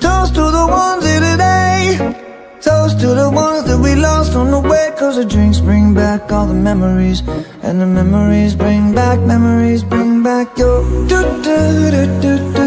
Toast to the ones here today. Toast to the ones that we lost on the way. Cause the drinks bring back all the memories, and the memories bring back your do do do do do.